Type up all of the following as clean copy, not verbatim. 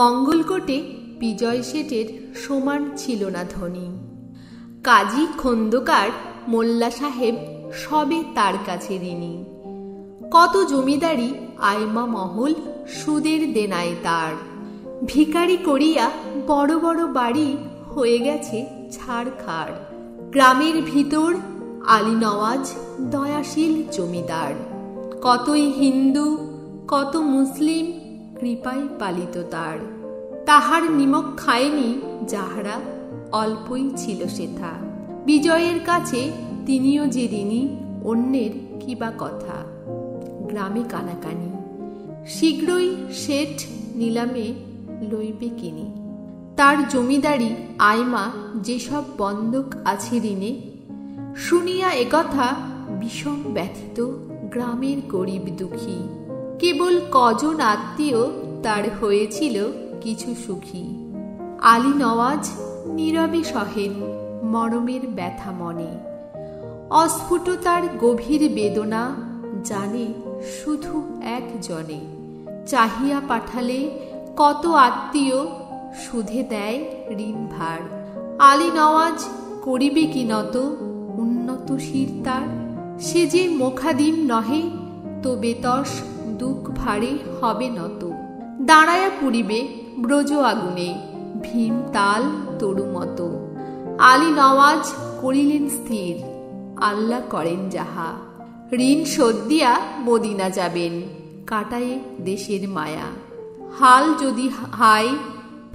মঙ্গলকোটে বিজয় শেঠের সমান ছিল না ধনী। কাজী খন্দকার মোল্লা সাহেব সবে তার কাছে ঋণী। কত জমিদারি আইমা মহল সুদের দেনায় তার। ভিখারি করিয়া বড় বড় বাড়ি হয়ে গেছে ছাড়খাড়। গ্রামের ভিতর আলি নওয়াজ দয়াশীল জমিদার। কতই হিন্দু কত মুসলিম কৃপায় পালিত তার। তাহার নিমক খায়নি যাহারা, অল্পই ছিল সেথা। বিজয়ের কাছে তিনিও যে ঋণী, অন্যের কিবা কথা। গ্রামে কানাকানি, শীঘ্রই শেঠ নিলামে লইবে কিনি। তার জমিদারি আইমা যেসব বন্ধক আছে ঋণে, শুনিয়া একথা বিষম ব্যথিত গ্রামের গরিব দুঃখী। কেবল কজন আত্মীয় তার হয়েছিল কিছু সুখী। আলি নওয়াজ নীরবে সহেন মরমের ব্যথা মনে। অস্ফুট তার গভীর বেদনা জানে শুধু একজনে। চাহিয়া পাঠালে কত আত্মীয় সুধে দেয় ঋণ ভার। আলি নওয়াজ করিবে কি নত উন্নত শির তার। সে যে মোখাদিম নহে তবে তস দুঃখ ভারে হবে নত। দাঁড়ায়া পুরিবে ব্রজ আগুনে ভীম তাল তরু মত। আলি নওয়াজ করিলেন স্থির আল্লাহ করেন যাহা। ঋণ শোধ দিয়া মদিনা যাবেন কাটায় দেশের মায়া। হাল যদি হাই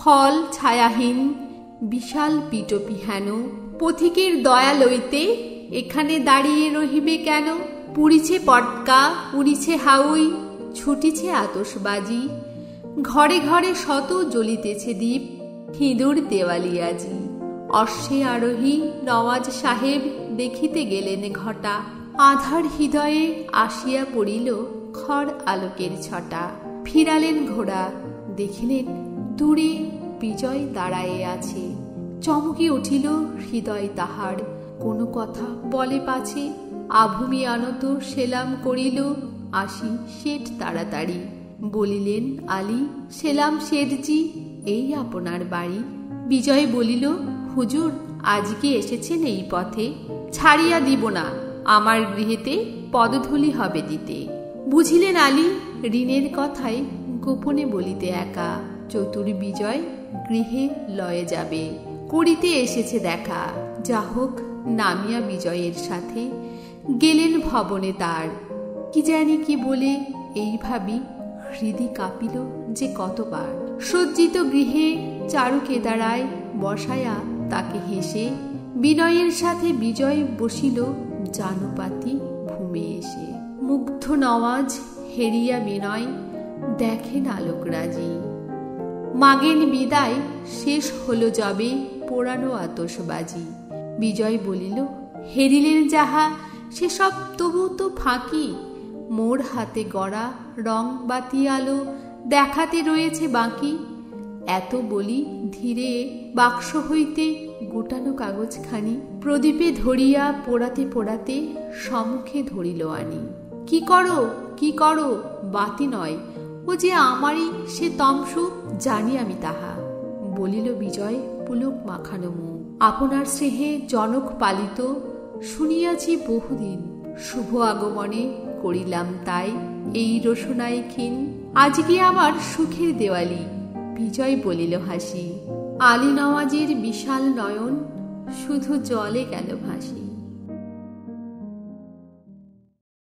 ফল ছায়াহীন বিশাল পিটোপিহানো, পথিকের দয়া লইতে এখানে দাঁড়িয়ে রহিবে কেন। পুড়িছে পটকা উড়িছে হাউই ছুটিছে আতসবাজি। ঘরে ঘরে শত জ্বলিতেছে দ্বীপ হিঁদুর দেওয়ালি আজি। অশ্বে আরোহী নওয়াজ সাহেব দেখিতে গেলেন ঘটা। আধার হৃদয়ে আসিয়া পড়িল খড় আলোকের ছটা। ফিরালেন ঘোড়া দেখিলেন দূরে বিজয় দাঁড়ায়ে আছে। চমকে উঠিল হৃদয় তাহার, কোনো কথা বলে পাছে। আভূমি আনত সেলাম করিল আসি শেঠ তাড়াতাড়ি। বলিলেন আলি সেলাম শেঠজি এই আপনার বাড়ি। বিজয় বলিল হুজুর আজকে এসেছেন এই পথে। ছাড়িয়া দিব না আমার গৃহেতে পদধূলি হবে দিতে। বুঝিলেন আলি ঋণের কথায় গোপনে বলিতে একা। চতুর বিজয় গৃহে লয়ে যাবে করিতে এসেছে দেখা। যা হোক নামিয়া বিজয়ের সাথে গেলেন ভবনে তার। কি জানি কি বলে এই ভাবি হৃদি কাঁপিল যে কতবার। সজ্জিত গৃহে চারু কেদারায় বসায়া তাকে হেসে বিনয়ের সাথে বিজয় বসিল জানুপাতি ভূমে এসে। মুগ্ধ নওয়াজ হেরিয়া বিনয় দেখেন আলোকরাজি। মাগেন বিদায় শেষ হলো যাবে পোড়ানো আতসবাজি। বিজয় বলিল হেরিলেন যাহা সেসব তবু তো ফাঁকি। মোর হাতে গড়া রং বাতি আলো দেখাতে রয়েছে বাকি। এত বলি ধীরে বাক্স হইতে গোটানো কাগজখানি প্রদীপে ধরিয়া পোড়াতে পোড়াতে সম্মুখে ধরিল আনি। কি করো কি করো, বাতি নয় ও যে আমারই সে তমসু জানি আমি তাহা। বলিল বিজয় পুলক মাখানো মুখ, আপনার স্নেহে জনক পালিত শুনিয়াছি বহুদিন। শুভ আগমনে করিলাম তাই এই রসনায় ক্ষীণ। আজকে আমার সুখের দেওয়ালি, বিজয় বলিল হাসি। আলি নওয়াজের বিশাল নয়ন শুধু জলে গেল ভাসি।